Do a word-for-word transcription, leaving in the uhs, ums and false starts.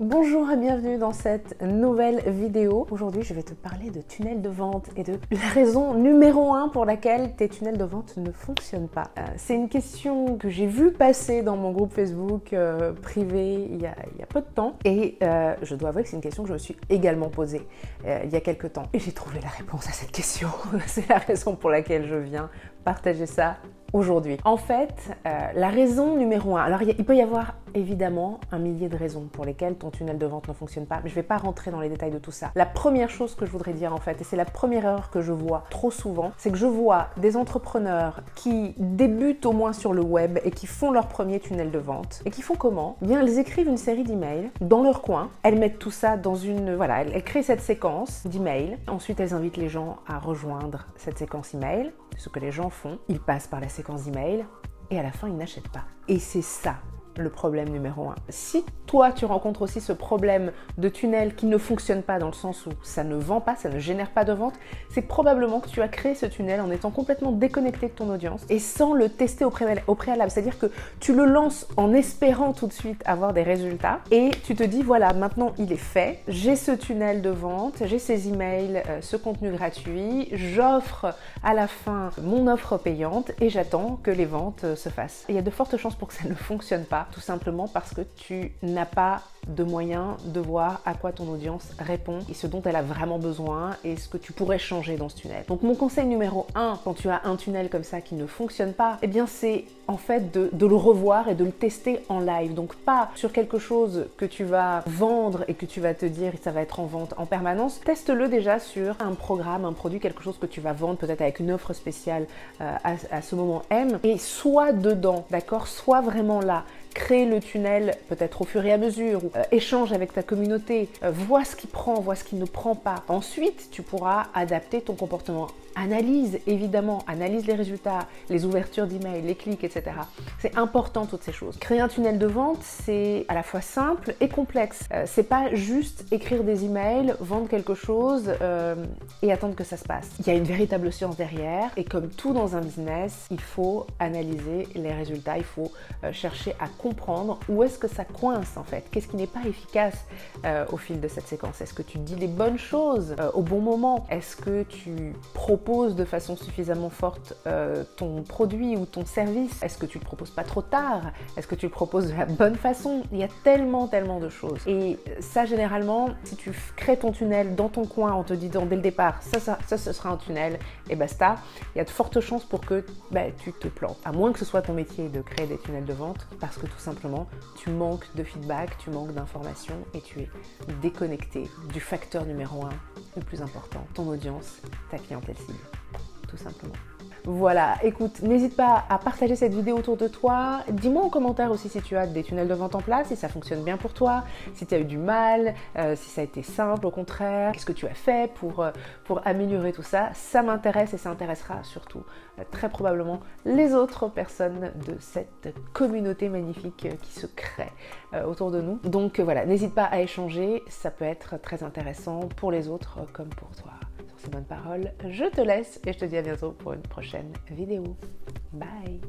Bonjour et bienvenue dans cette nouvelle vidéo. Aujourd'hui, je vais te parler de tunnels de vente et de la raison numéro un pour laquelle tes tunnels de vente ne fonctionnent pas. Euh, c'est une question que j'ai vue passer dans mon groupe Facebook euh, privé il y, a, il y a peu de temps et euh, je dois avouer que c'est une question que je me suis également posée euh, il y a quelques temps. Et j'ai trouvé la réponse à cette question. C'est la raison pour laquelle je viens partager ça aujourd'hui. En fait, euh, la raison numéro un, alors il peut y avoir évidemment un millier de raisons pour lesquelles ton tunnel de vente ne fonctionne pas, mais je ne vais pas rentrer dans les détails de tout ça. La première chose que je voudrais dire en fait, et c'est la première erreur que je vois trop souvent, c'est que je vois des entrepreneurs qui débutent au moins sur le web et qui font leur premier tunnel de vente. Et qui font comment? Bien, elles écrivent une série d'emails dans leur coin, elles mettent tout ça dans une... Voilà, elles, elles créent cette séquence d'emails, ensuite elles invitent les gens à rejoindre cette séquence email, ce que les gens font, ils passent par la séquence d'emails et à la fin ils n'achètent pas. Et c'est ça le problème numéro un. Si toi tu rencontres aussi ce problème de tunnel qui ne fonctionne pas dans le sens où ça ne vend pas, ça ne génère pas de vente, c'est probablement que tu as créé ce tunnel en étant complètement déconnecté de ton audience et sans le tester au pré- au préalable. C'est-à-dire que tu le lances en espérant tout de suite avoir des résultats et tu te dis voilà, maintenant il est fait, j'ai ce tunnel de vente, j'ai ces emails, euh, ce contenu gratuit, j'offre à la fin mon offre payante et j'attends que les ventes euh, se fassent. Il y a de fortes chances pour que ça ne fonctionne pas. Tout simplement parce que tu n'as pas de moyen de voir à quoi ton audience répond et ce dont elle a vraiment besoin et ce que tu pourrais changer dans ce tunnel. Donc mon conseil numéro un, quand tu as un tunnel comme ça qui ne fonctionne pas, eh bien c'est en fait de, de le revoir et de le tester en live. Donc pas sur quelque chose que tu vas vendre et que tu vas te dire ça va être en vente en permanence. Teste-le déjà sur un programme, un produit, quelque chose que tu vas vendre peut-être avec une offre spéciale euh, à, à ce moment M et sois dedans, d'accord? Sois vraiment là. Crée le tunnel peut-être au fur et à mesure, ou, euh, échange avec ta communauté, euh, vois ce qui prend, vois ce qui ne prend pas. Ensuite, tu pourras adapter ton comportement. Analyse, évidemment, analyse les résultats, les ouvertures d'emails, les clics, et cetera. C'est important toutes ces choses. Créer un tunnel de vente, c'est à la fois simple et complexe. Euh, c'est pas juste écrire des emails, vendre quelque chose euh, et attendre que ça se passe. Il y a une véritable science derrière et comme tout dans un business, il faut analyser les résultats, il faut euh, chercher à comprendre où est-ce que ça coince en fait, qu'est-ce qui n'est pas efficace euh, au fil de cette séquence. Est-ce que tu dis les bonnes choses euh, au bon moment? Est-ce que tu proposes de façon suffisamment forte euh, ton produit ou ton service? Est-ce que tu le proposes pas trop tard? Est-ce que tu le proposes de la bonne façon? Il y a tellement, tellement de choses. Et ça, généralement, si tu crées ton tunnel dans ton coin en te disant dès le départ, ça, ça, ça ce sera un tunnel et basta, il y a de fortes chances pour que bah, tu te plantes. À moins que ce soit ton métier de créer des tunnels de vente, parce que tout simplement, tu manques de feedback, tu manques d'informations et tu es déconnecté du facteur numéro un, le plus important, ton audience, ta clientèle cible, tout simplement. Voilà, écoute, n'hésite pas à partager cette vidéo autour de toi. Dis-moi en commentaire aussi si tu as des tunnels de vente en place, si ça fonctionne bien pour toi, si tu as eu du mal, euh, si ça a été simple au contraire, qu'est-ce que tu as fait pour, euh, pour améliorer tout ça. Ça m'intéresse et ça intéressera surtout euh, très probablement les autres personnes de cette communauté magnifique euh, qui se crée euh, autour de nous. Donc euh, voilà, n'hésite pas à échanger, ça peut être très intéressant pour les autres euh, comme pour toi. Sur ces bonnes paroles, je te laisse et je te dis à bientôt pour une prochaine vidéo. Bye!